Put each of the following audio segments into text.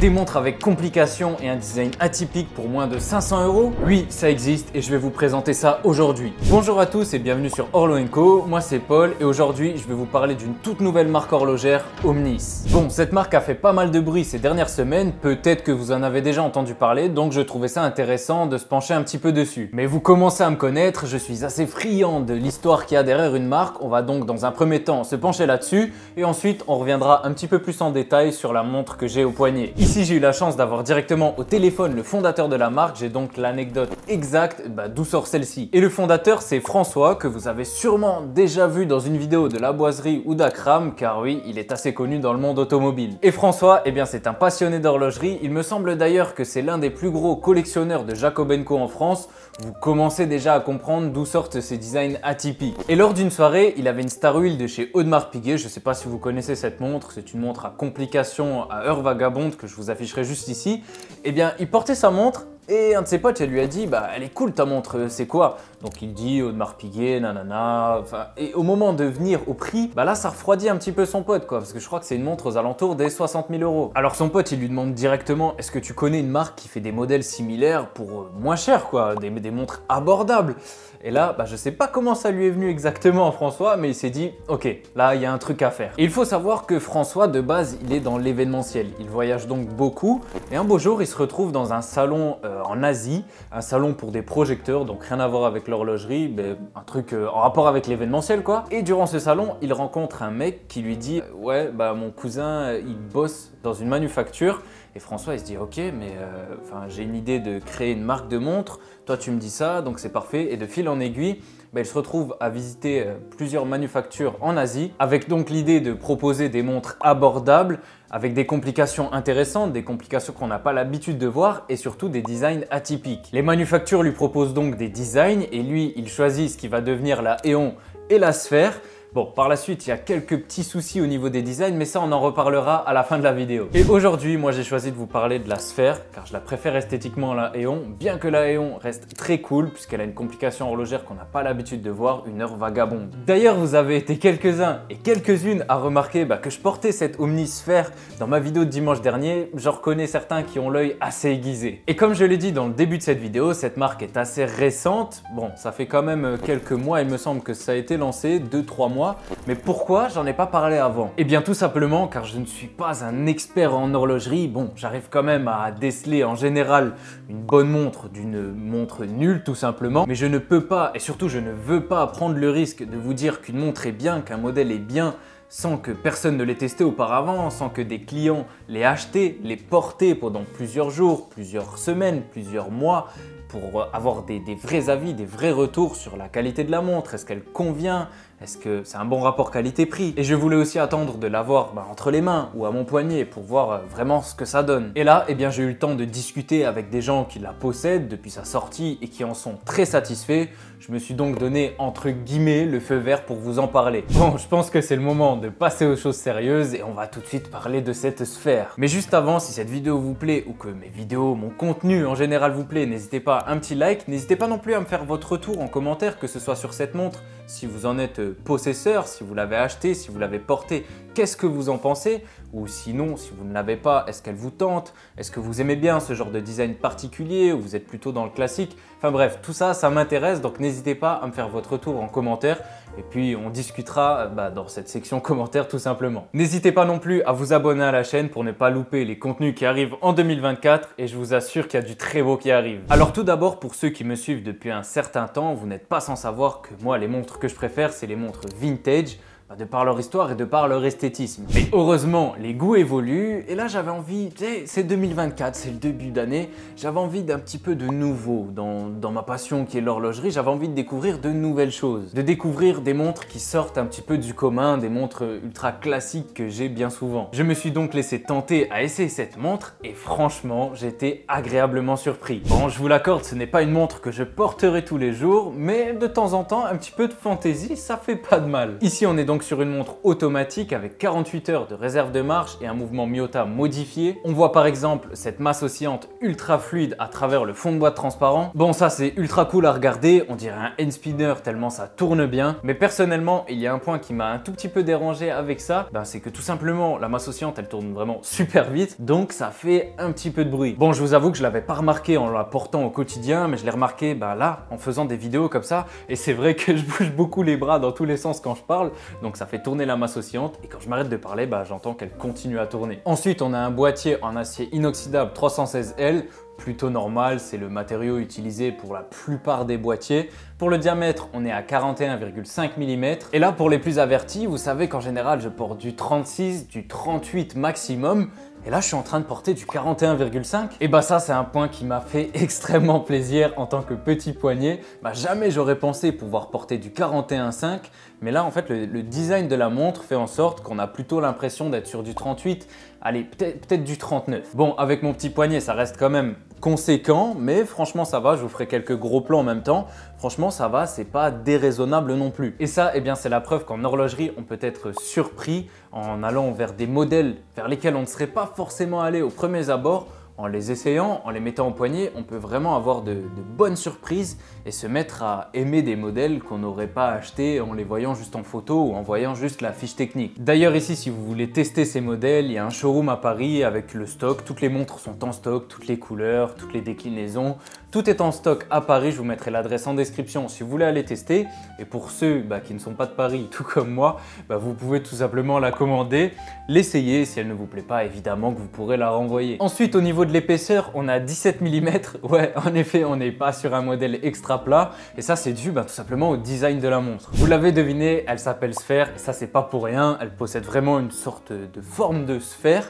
des montres avec complications et un design atypique pour moins de 500 €. Oui, ça existe et je vais vous présenter ça aujourd'hui. Bonjour à tous et bienvenue sur Orlo Co, moi c'est Paul et aujourd'hui je vais vous parler d'une toute nouvelle marque horlogère, Omnis. Bon, cette marque a fait pas mal de bruit ces dernières semaines, peut-être que vous en avez déjà entendu parler, donc je trouvais ça intéressant de se pencher un petit peu dessus. Mais vous commencez à me connaître, je suis assez friand de l'histoire qu'il y a derrière une marque, on va donc dans un premier temps se pencher là-dessus et ensuite on reviendra un petit peu plus en détail sur la montre que j'ai au poignet. Ici j'ai eu la chance d'avoir directement au téléphone le fondateur de la marque, j'ai donc l'anecdote exacte d'où sort celle-ci. Et le fondateur c'est François, que vous avez sûrement déjà vu dans une vidéo de La Boiserie ou d'Akram, car oui, il est assez connu dans le monde automobile. Et François, eh bien c'est un passionné d'horlogerie, il me semble d'ailleurs que c'est l'un des plus gros collectionneurs de Jacob & Co en France, vous commencez déjà à comprendre d'où sortent ces designs atypiques. Et lors d'une soirée, il avait une Star Wheel de chez Audemars Piguet, je sais pas si vous connaissez cette montre, c'est une montre à complications à heure vagabonde que je vous afficherai juste ici. Eh bien, il portait sa montre et un de ses potes, elle lui a dit « Bah, elle est cool ta montre, c'est quoi ?» Donc il dit « Audemars Piguet, nanana... » Enfin, et au moment de venir au prix, bah là, ça refroidit un petit peu son pote, quoi, parce que je crois que c'est une montre aux alentours des 60 000 €. Alors son pote, il lui demande directement « Est-ce que tu connais une marque qui fait des modèles similaires pour moins cher, quoi, des montres abordables ?» Et là, bah, je sais pas comment ça lui est venu exactement François, mais il s'est dit « Ok, là, il y a un truc à faire. » Et il faut savoir que François, de base, il est dans l'événementiel. Il voyage donc beaucoup, et un beau jour, il se retrouve dans un salon en Asie, un salon pour des projecteurs, donc rien à voir avec l'horlogerie, mais un truc en rapport avec l'événementiel, quoi. Et durant ce salon, il rencontre un mec qui lui dit « Ouais, bah mon cousin, il bosse dans une manufacture. » Et François, il se dit « Ok, mais j'ai une idée de créer une marque de montre. Toi, tu me dis ça, donc c'est parfait. » Et de fil en aiguille, bah, il se retrouve à visiter plusieurs manufactures en Asie, avec donc l'idée de proposer des montres abordables, avec des complications intéressantes, des complications qu'on n'a pas l'habitude de voir et surtout des designs atypiques. Les manufactures lui proposent donc des designs et lui, il choisit ce qui va devenir la Aeon et la Sphère. Bon, par la suite, il y a quelques petits soucis au niveau des designs, mais ça, on en reparlera à la fin de la vidéo. Et aujourd'hui, moi, j'ai choisi de vous parler de la Sphère, car je la préfère esthétiquement à la Aeon, bien que la Aeon reste très cool, puisqu'elle a une complication horlogère qu'on n'a pas l'habitude de voir, une heure vagabonde. D'ailleurs, vous avez été quelques-uns et quelques-unes à remarquer que je portais cette Omnis Sphère dans ma vidéo de dimanche dernier. J'en reconnais certains qui ont l'œil assez aiguisé. Et comme je l'ai dit dans le début de cette vidéo, cette marque est assez récente. Bon, ça fait quand même quelques mois, il me semble que ça a été lancé, 2-3 mois. Mais pourquoi j'en ai pas parlé avant? Eh bien tout simplement car je ne suis pas un expert en horlogerie. Bon, j'arrive quand même à déceler en général une bonne montre d'une montre nulle tout simplement. Mais je ne peux pas et surtout je ne veux pas prendre le risque de vous dire qu'une montre est bien, qu'un modèle est bien, sans que personne ne l'ait testé auparavant, sans que des clients l'aient acheté, l'aient porté pendant plusieurs jours, plusieurs semaines, plusieurs mois, pour avoir des vrais avis, des vrais retours sur la qualité de la montre. Est-ce qu'elle convient? Est-ce que c'est un bon rapport qualité-prix? Et je voulais aussi attendre de l'avoir entre les mains ou à mon poignet pour voir vraiment ce que ça donne. Et là, eh bien, j'ai eu le temps de discuter avec des gens qui la possèdent depuis sa sortie et qui en sont très satisfaits. Je me suis donc donné entre guillemets le feu vert pour vous en parler. Bon, je pense que c'est le moment de passer aux choses sérieuses et on va tout de suite parler de cette Sphère. Mais juste avant, si cette vidéo vous plaît ou que mes vidéos, mon contenu en général vous plaît, n'hésitez pas un petit like, n'hésitez pas non plus à me faire votre retour en commentaire, que ce soit sur cette montre, si vous en êtes possesseur, si vous l'avez acheté, si vous l'avez porté, qu'est-ce que vous en pensez? Ou sinon, si vous ne l'avez pas, est-ce qu'elle vous tente? Est-ce que vous aimez bien ce genre de design particulier ou vous êtes plutôt dans le classique? Enfin bref, tout ça, ça m'intéresse, donc n'hésitez pas à me faire votre retour en commentaire et puis on discutera dans cette section commentaires tout simplement. N'hésitez pas non plus à vous abonner à la chaîne pour ne pas louper les contenus qui arrivent en 2024 et je vous assure qu'il y a du très beau qui arrive. Alors tout d'abord, pour ceux qui me suivent depuis un certain temps, vous n'êtes pas sans savoir que moi, les montres que je préfère, c'est les montres vintage, de par leur histoire et de par leur esthétisme. Mais heureusement, les goûts évoluent et là j'avais envie, c'est 2024, c'est le début d'année, j'avais envie d'un petit peu de nouveau dans ma passion qui est l'horlogerie, j'avais envie de découvrir de nouvelles choses, de découvrir des montres qui sortent un petit peu du commun, des montres ultra classiques que j'ai bien souvent. Je me suis donc laissé tenter à essayer cette montre et franchement, j'étais agréablement surpris. Bon, je vous l'accorde, ce n'est pas une montre que je porterai tous les jours, mais de temps en temps, un petit peu de fantaisie, ça fait pas de mal. Ici, on est donc donc sur une montre automatique avec 48 heures de réserve de marche et un mouvement Miyota modifié. On voit par exemple cette masse oscillante ultra fluide à travers le fond de boîte transparent. Bon, ça c'est ultra cool à regarder, on dirait un hand spinner tellement ça tourne bien. Mais personnellement, il y a un point qui m'a un tout petit peu dérangé avec ça, c'est que tout simplement la masse oscillante elle tourne vraiment super vite, donc ça fait un petit peu de bruit. Bon, je vous avoue que je l'avais pas remarqué en la portant au quotidien, mais je l'ai remarqué là en faisant des vidéos comme ça, et c'est vrai que je bouge beaucoup les bras dans tous les sens quand je parle, donc ça fait tourner la masse oscillante, et quand je m'arrête de parler, j'entends qu'elle continue à tourner. Ensuite, on a un boîtier en acier inoxydable 316L, plutôt normal, c'est le matériau utilisé pour la plupart des boîtiers. Pour le diamètre, on est à 41,5 mm. Et là, pour les plus avertis, vous savez qu'en général, je porte du 36, du 38 maximum. Et là, je suis en train de porter du 41,5. Et ça, c'est un point qui m'a fait extrêmement plaisir en tant que petit poignet. Jamais j'aurais pensé pouvoir porter du 41,5. Mais là, en fait, le design de la montre fait en sorte qu'on a plutôt l'impression d'être sur du 38. Allez, peut-être du 39. Bon, avec mon petit poignet, ça reste quand même conséquent, mais franchement ça va, je vous ferai quelques gros plans en même temps. Franchement ça va, c'est pas déraisonnable non plus. Et ça, c'est la preuve qu'en horlogerie, on peut être surpris en allant vers des modèles vers lesquels on ne serait pas forcément allé aux premiers abords. En les essayant, en les mettant au poignet, on peut vraiment avoir de bonnes surprises et se mettre à aimer des modèles qu'on n'aurait pas achetés en les voyant juste en photo ou en voyant juste la fiche technique. D'ailleurs ici, si vous voulez tester ces modèles, il y a un showroom à Paris avec le stock. Toutes les montres sont en stock, toutes les couleurs, toutes les déclinaisons. Tout est en stock à Paris, je vous mettrai l'adresse en description si vous voulez aller tester. Et pour ceux qui ne sont pas de Paris, tout comme moi, vous pouvez tout simplement la commander, l'essayer. Si elle ne vous plaît pas, évidemment que vous pourrez la renvoyer. Ensuite, au niveau de l'épaisseur, on a 17 mm. Ouais, en effet, on n'est pas sur un modèle extra plat. Et ça, c'est dû tout simplement au design de la montre. Vous l'avez deviné, elle s'appelle Sphère. Et ça, c'est pas pour rien. Elle possède vraiment une sorte de forme de sphère.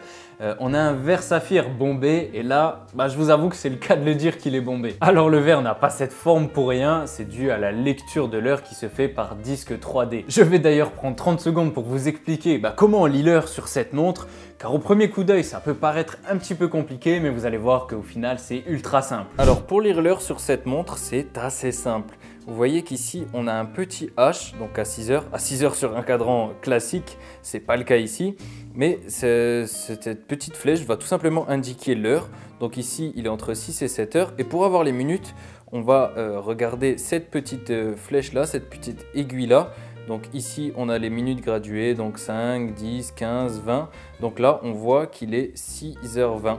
On a un verre saphir bombé, et là, je vous avoue que c'est le cas de le dire qu'il est bombé. Alors le verre n'a pas cette forme pour rien, c'est dû à la lecture de l'heure qui se fait par disque 3D. Je vais d'ailleurs prendre 30 secondes pour vous expliquer comment on lit l'heure sur cette montre, car au premier coup d'œil, ça peut paraître un petit peu compliqué, mais vous allez voir qu'au final, c'est ultra simple. Alors pour lire l'heure sur cette montre, c'est assez simple. Vous voyez qu'ici, on a un petit H, donc à 6 heures. À 6 heures sur un cadran classique, c'est pas le cas ici. Mais cette petite flèche va tout simplement indiquer l'heure. Donc ici, il est entre 6 et 7 heures. Et pour avoir les minutes, on va regarder cette petite flèche-là, cette petite aiguille-là. Donc ici, on a les minutes graduées, donc 5, 10, 15, 20. Donc là, on voit qu'il est 6h20.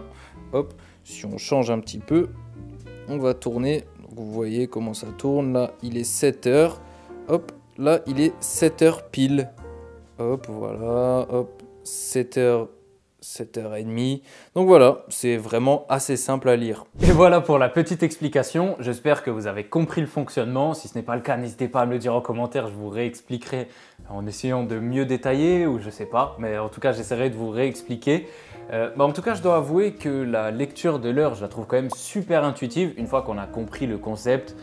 Hop, si on change un petit peu, on va tourner... Vous voyez comment ça tourne, là il est 7h, hop, là il est 7h pile, hop, voilà, hop, 7h, 7h30. Donc voilà, c'est vraiment assez simple à lire. Et voilà pour la petite explication, j'espère que vous avez compris le fonctionnement. Si ce n'est pas le cas, n'hésitez pas à me le dire en commentaire, je vous réexpliquerai en essayant de mieux détailler ou je sais pas, mais en tout cas j'essaierai de vous réexpliquer. En tout cas, je dois avouer que la lecture de l'heure, je la trouve quand même super intuitive. Une fois qu'on a compris le concept,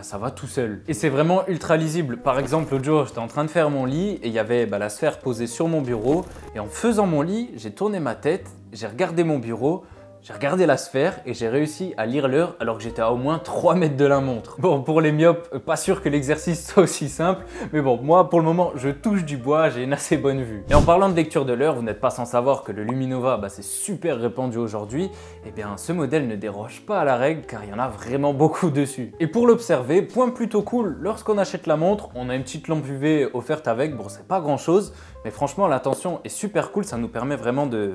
ça va tout seul. Et c'est vraiment ultra lisible. Par exemple, l'autre jour, j'étais en train de faire mon lit et il y avait la sphère posée sur mon bureau. Et en faisant mon lit, j'ai tourné ma tête, j'ai regardé mon bureau, j'ai regardé la sphère et j'ai réussi à lire l'heure alors que j'étais à au moins 3 mètres de la montre. Bon, pour les myopes, pas sûr que l'exercice soit aussi simple, mais bon, moi pour le moment, je touche du bois, j'ai une assez bonne vue. Et en parlant de lecture de l'heure, vous n'êtes pas sans savoir que le Luminova, c'est super répandu aujourd'hui. Eh bien, ce modèle ne déroge pas à la règle car il y en a vraiment beaucoup dessus. Et pour l'observer, point plutôt cool, lorsqu'on achète la montre, on a une petite lampe UV offerte avec. Bon, c'est pas grand chose, mais franchement, l'attention est super cool, ça nous permet vraiment de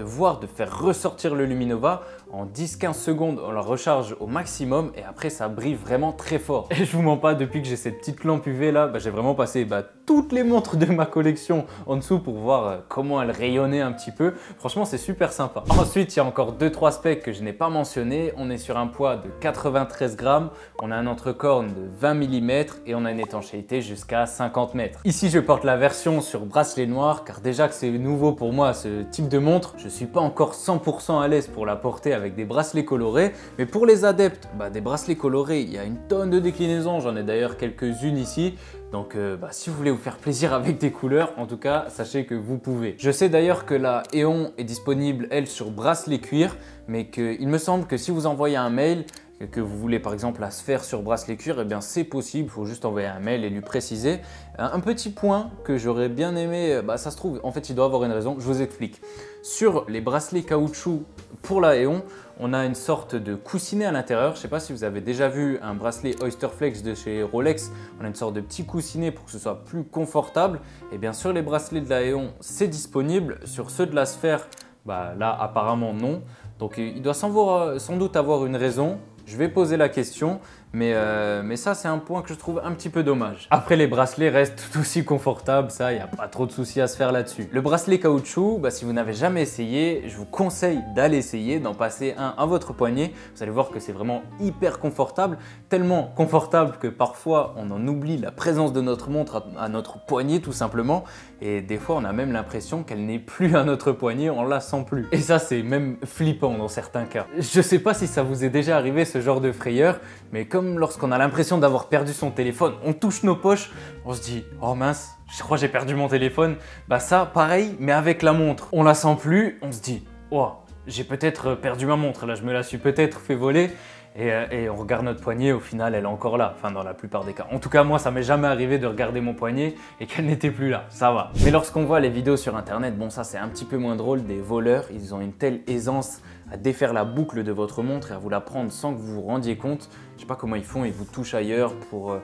voir, de faire ressortir le Luminova. En 10-15 secondes, on la recharge au maximum et après ça brille vraiment très fort. Et je vous mens pas, depuis que j'ai cette petite lampe UV là, j'ai vraiment passé toutes les montres de ma collection en dessous pour voir comment elle rayonnait un petit peu. Franchement, c'est super sympa. Ensuite, il y a encore 2-3 specs que je n'ai pas mentionnés. On est sur un poids de 93 grammes, on a un entrecorne de 20 mm et on a une étanchéité jusqu'à 50 mètres. Ici, je porte la version sur bracelet noir car déjà que c'est nouveau pour moi ce type de montre, je suis pas encore 100% à l'aise pour la porter avec des bracelets colorés, mais pour les adeptes des bracelets colorés, il y a une tonne de déclinaisons, j'en ai d'ailleurs quelques-unes ici. Donc si vous voulez vous faire plaisir avec des couleurs, en tout cas, sachez que vous pouvez. Je sais d'ailleurs que la Aeon est disponible, elle, sur bracelet cuir, mais qu'il me semble que si vous envoyez un mail, et que vous voulez par exemple la sphère sur bracelet cuir, et eh bien c'est possible, il faut juste envoyer un mail et lui préciser. Un petit point que j'aurais bien aimé, bah, ça se trouve, en fait il doit avoir une raison, je vous explique. Sur les bracelets caoutchouc pour la Aeon, on a une sorte de coussinet à l'intérieur. Je ne sais pas si vous avez déjà vu un bracelet Oysterflex de chez Rolex. On a une sorte de petit coussinet pour que ce soit plus confortable. Et bien sur les bracelets de la Aeon, c'est disponible. Sur ceux de la Sphère, bah, là apparemment non. Donc il doit sans doute avoir une raison. Je vais poser la question, mais ça c'est un point que je trouve un petit peu dommage. Après, les bracelets restent tout aussi confortables, ça, il n'y a pas trop de soucis à se faire là-dessus. Le bracelet caoutchouc, bah, si vous n'avez jamais essayé, je vous conseille d'aller essayer, d'en passer un à votre poignet. Vous allez voir que c'est vraiment hyper confortable, tellement confortable que parfois on en oublie la présence de notre montre à notre poignet tout simplement. Et des fois on a même l'impression qu'elle n'est plus à notre poignet, on la sent plus. Et ça c'est même flippant dans certains cas. Je sais pas si ça vous est déjà arrivé ce genre de frayeur, mais comme lorsqu'on a l'impression d'avoir perdu son téléphone, on touche nos poches, on se dit « Oh mince, je crois que j'ai perdu mon téléphone ». Bah ça, pareil, mais avec la montre. On la sent plus, on se dit « Oh, j'ai peut-être perdu ma montre, là je me la suis peut-être fait voler ». Et on regarde notre poignet, au final elle est encore là, enfin dans la plupart des cas. En tout cas moi ça m'est jamais arrivé de regarder mon poignet et qu'elle n'était plus là, ça va. Mais lorsqu'on voit les vidéos sur internet, bon ça c'est un petit peu moins drôle, des voleurs, ils ont une telle aisance à défaire la boucle de votre montre et à vous la prendre sans que vous vous rendiez compte. Je sais pas comment ils font, ils vous touchent ailleurs pour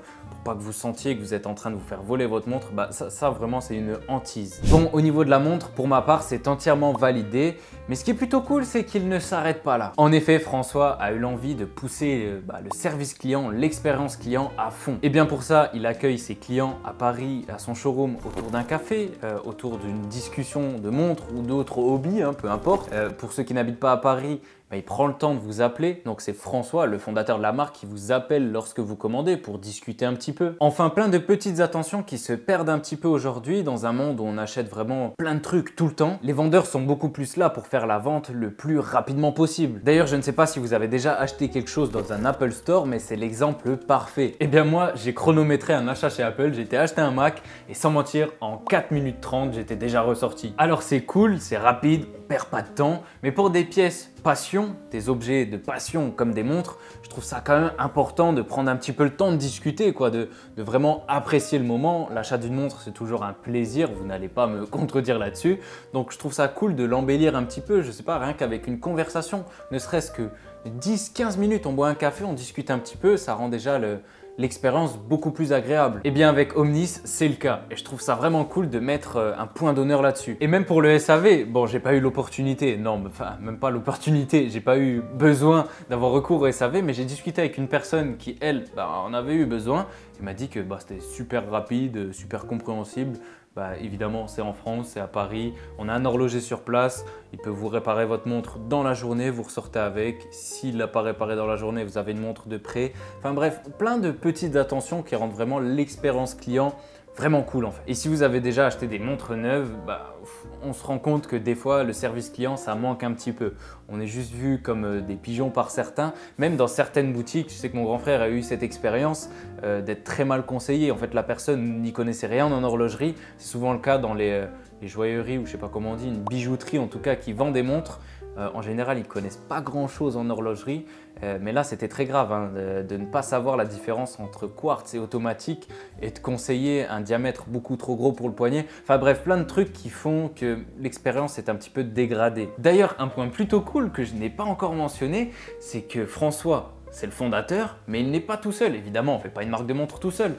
pas que vous sentiez que vous êtes en train de vous faire voler votre montre. Bah ça vraiment c'est une hantise. Bon, au niveau de la montre, pour ma part c'est entièrement validé, mais ce qui est plutôt cool c'est qu'il ne s'arrête pas là. En effet, François a eu l'envie de pousser le service client, l'expérience client à fond. Et bien pour ça, il accueille ses clients à Paris, à son showroom, autour d'un café, autour d'une discussion de montres ou d'autres hobbies, hein, peu importe. Pour ceux qui n'habitent pas à Paris, il prend le temps de vous appeler, donc c'est François, le fondateur de la marque, qui vous appelle lorsque vous commandez pour discuter un petit peu. Enfin, plein de petites attentions qui se perdent un petit peu aujourd'hui dans un monde où on achète vraiment plein de trucs tout le temps. Les vendeurs sont beaucoup plus là pour faire la vente le plus rapidement possible. D'ailleurs, je ne sais pas si vous avez déjà acheté quelque chose dans un Apple Store, mais c'est l'exemple parfait. Et bien moi, j'ai chronométré un achat chez Apple, j'étais acheté un Mac et sans mentir, en 4 minutes 30, j'étais déjà ressorti. Alors c'est cool, c'est rapide, on perd pas de temps, mais pour des pièces passion, des objets de passion comme des montres, je trouve ça quand même important de prendre un petit peu le temps de discuter, quoi, de vraiment apprécier le moment. L'achat d'une montre, c'est toujours un plaisir, vous n'allez pas me contredire là-dessus. Donc je trouve ça cool de l'embellir un petit peu, je sais pas, rien qu'avec une conversation, ne serait-ce que 10-15 minutes, on boit un café, on discute un petit peu, ça rend déjà l'expérience beaucoup plus agréable. Et bien avec Omnis, c'est le cas. Et je trouve ça vraiment cool de mettre un point d'honneur là-dessus. Et même pour le SAV, bon, j'ai pas eu l'opportunité, non, enfin, même pas l'opportunité, j'ai pas eu besoin d'avoir recours au SAV, mais j'ai discuté avec une personne qui, elle, en avait eu besoin. Elle m'a dit que c'était super rapide, super compréhensible. Évidemment, c'est en France, c'est à Paris, on a un horloger sur place, il peut vous réparer votre montre dans la journée, vous ressortez avec, s'il l'a pas réparé dans la journée, vous avez une montre de près. Enfin bref, plein de petites attentions qui rendent vraiment l'expérience client vraiment cool en fait. Et si vous avez déjà acheté des montres neuves, on se rend compte que des fois le service client ça manque un petit peu. On est juste vu comme des pigeons par certains, même dans certaines boutiques. Je sais que mon grand frère a eu cette expérience d'être très mal conseillé. En fait la personne n'y connaissait rien en horlogerie. C'est souvent le cas dans les joailleries ou je sais pas comment on dit, une bijouterie en tout cas qui vend des montres. En général, ils connaissent pas grand chose en horlogerie, mais là c'était très grave hein, de ne pas savoir la différence entre quartz et automatique et de conseiller un diamètre beaucoup trop gros pour le poignet. Enfin bref, plein de trucs qui font que l'expérience est un petit peu dégradée. D'ailleurs, un point plutôt cool que je n'ai pas encore mentionné, c'est que François, c'est le fondateur, mais il n'est pas tout seul. Évidemment, on ne fait pas une marque de montre tout seul.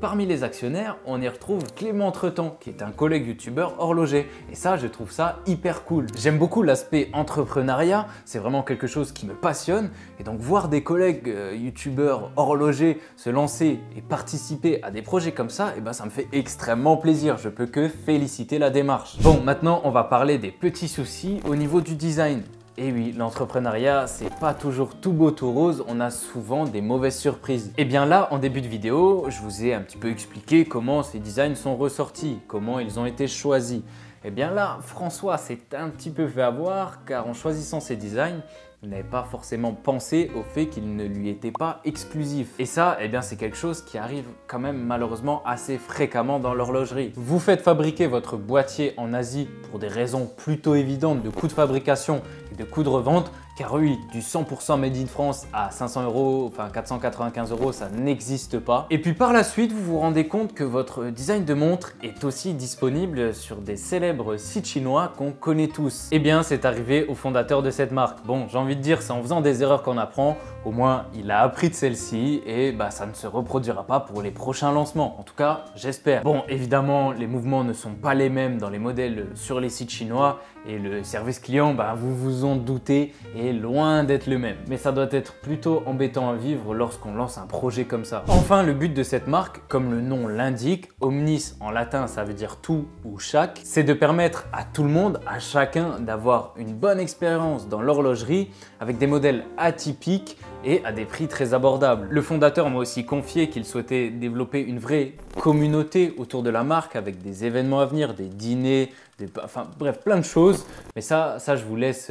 Parmi les actionnaires, on y retrouve Clément Entretemps, qui est un collègue youtubeur horloger. Et ça, je trouve ça hyper cool. J'aime beaucoup l'aspect entrepreneuriat, c'est vraiment quelque chose qui me passionne. Et donc voir des collègues youtubeurs horlogers se lancer et participer à des projets comme ça, et ça me fait extrêmement plaisir. Je peux que féliciter la démarche. Bon, maintenant, on va parler des petits soucis au niveau du design. Et oui, l'entrepreneuriat, c'est pas toujours tout beau, tout rose, on a souvent des mauvaises surprises. Et bien là, en début de vidéo, je vous ai un petit peu expliqué comment ces designs sont ressortis, comment ils ont été choisis. Et bien là, François s'est un petit peu fait avoir, car en choisissant ces designs, il n'avait pas forcément pensé au fait qu'il ne lui était pas exclusif. Et ça, eh bien, c'est quelque chose qui arrive quand même malheureusement assez fréquemment dans l'horlogerie. Vous faites fabriquer votre boîtier en Asie pour des raisons plutôt évidentes de coût de fabrication et de coût de revente. Car oui, du 100% Made in France à 500 €, enfin 495 €, ça n'existe pas. Et puis par la suite, vous vous rendez compte que votre design de montre est aussi disponible sur des célèbres sites chinois qu'on connaît tous. Eh bien, c'est arrivé au fondateur de cette marque. Bon, j'ai envie de dire, c'est en faisant des erreurs qu'on apprend. Au moins, il a appris de celle-ci et bah, ça ne se reproduira pas pour les prochains lancements. En tout cas, j'espère. Bon, évidemment, les mouvements ne sont pas les mêmes dans les modèles sur les sites chinois et le service client, bah, vous vous en doutez, est loin d'être le même. Mais ça doit être plutôt embêtant à vivre lorsqu'on lance un projet comme ça. Enfin, le but de cette marque, comme le nom l'indique, Omnis en latin ça veut dire tout ou chaque, c'est de permettre à tout le monde, à chacun, d'avoir une bonne expérience dans l'horlogerie avec des modèles atypiques et à des prix très abordables. Le fondateur m'a aussi confié qu'il souhaitait développer une vraie communauté autour de la marque avec des événements à venir, des dîners, enfin bref, plein de choses. Mais ça je vous laisse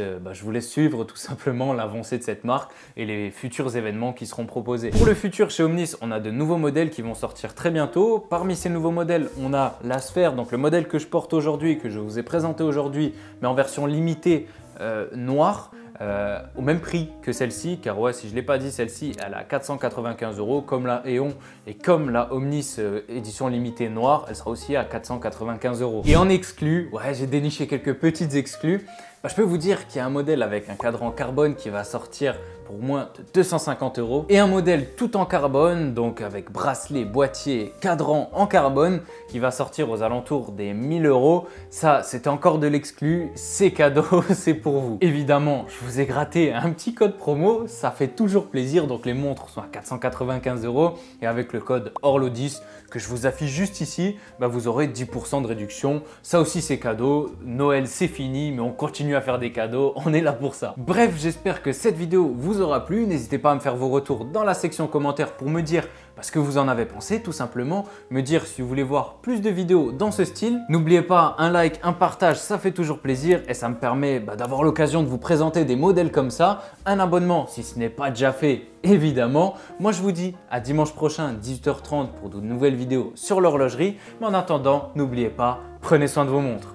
suivre tout simplement l'avancée de cette marque et les futurs événements qui seront proposés. Pour le futur, chez Omnis, on a de nouveaux modèles qui vont sortir très bientôt. Parmi ces nouveaux modèles, on a la Sphère, donc le modèle que je porte aujourd'hui, que je vous ai présenté aujourd'hui, mais en version limitée noire. Au même prix que celle-ci, car ouais, si je ne l'ai pas dit, celle-ci elle a 495 € comme la Aeon et comme la Omnis édition limitée noire, elle sera aussi à 495 €. Et en exclu, ouais, j'ai déniché quelques petites exclus. Bah, je peux vous dire qu'il y a un modèle avec un cadran carbone qui va sortir pour moins de 250 € et un modèle tout en carbone, donc avec bracelet, boîtier, cadran en carbone qui va sortir aux alentours des 1000 €. Ça, c'est encore de l'exclu, c'est cadeau, c'est pour vous. Évidemment, je vous ai gratté un petit code promo, ça fait toujours plaisir. Donc les montres sont à 495 € et avec le code ORLO10 que je vous affiche juste ici, bah, vous aurez 10% de réduction. Ça aussi, c'est cadeau. Noël, c'est fini, mais on continue à faire des cadeaux, on est là pour ça. Bref, j'espère que cette vidéo vous aura plu, n'hésitez pas à me faire vos retours dans la section commentaires pour me dire ce que vous en avez pensé, tout simplement, me dire si vous voulez voir plus de vidéos dans ce style. N'oubliez pas un like, un partage, ça fait toujours plaisir et ça me permet d'avoir l'occasion de vous présenter des modèles comme ça, un abonnement si ce n'est pas déjà fait évidemment. Moi je vous dis à dimanche prochain 18 h 30 pour de nouvelles vidéos sur l'horlogerie, mais en attendant n'oubliez pas, prenez soin de vos montres.